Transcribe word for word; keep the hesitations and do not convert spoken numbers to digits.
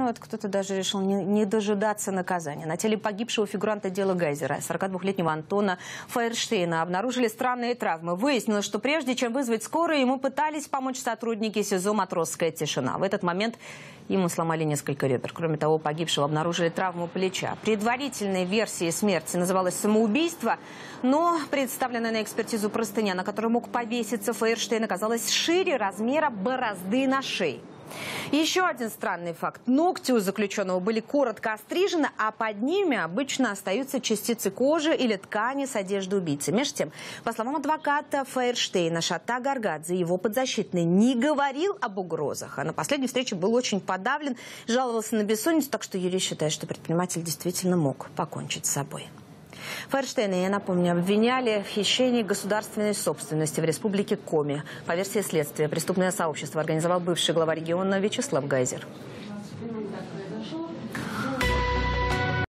Ну вот кто-то даже решил не, не дожидаться наказания. На теле погибшего фигуранта дела Гайзера, сорокадвухлетнего Антона Файерштейна, обнаружили странные травмы. Выяснилось, что прежде чем вызвать скорую, ему пытались помочь сотрудники СИЗО «Матросская тишина». В этот момент ему сломали несколько ребер. Кроме того, погибшего обнаружили травму плеча. Предварительной версией смерти называлось самоубийство, но представленная на экспертизу простыня, на которой мог повеситься Файерштейн, оказалась шире размера борозды на шее. Еще один странный факт. Ногти у заключенного были коротко острижены, а под ними обычно остаются частицы кожи или ткани с одежды убийцы. Между тем, по словам адвоката Файерштейна, Шата Горгадзе, его подзащитный, не говорил об угрозах. А на последней встрече был очень подавлен, жаловался на бессонницу, так что юрист считает, что предприниматель действительно мог покончить с собой. Файерштейна, я напомню, обвиняли в хищении государственной собственности в республике Коми. По версии следствия, преступное сообщество организовал бывший глава региона Вячеслав Гайзер.